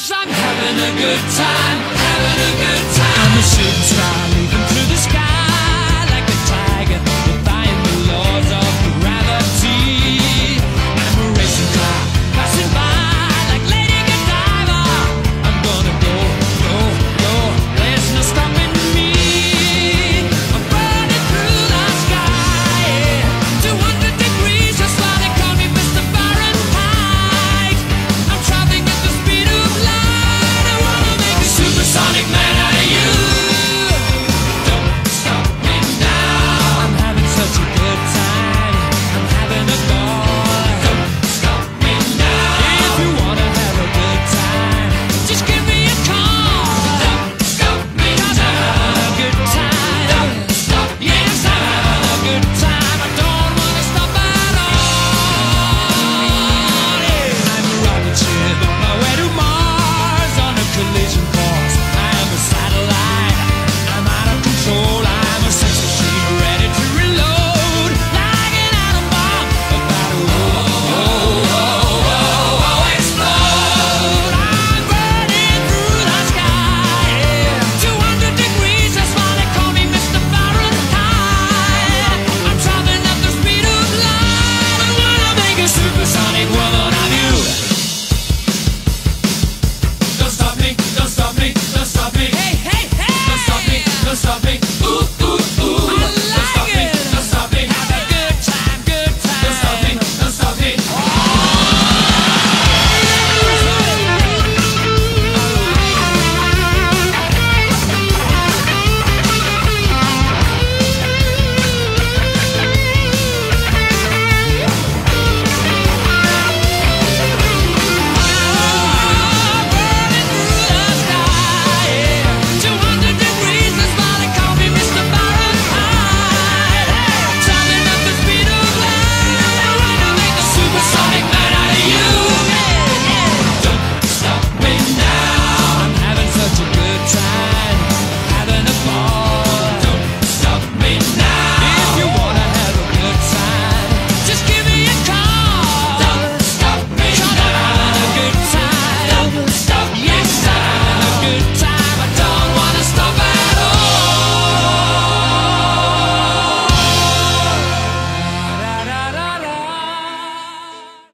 'cause I'm having a good time, having a good time. I'm a shooting star leaping through the sky.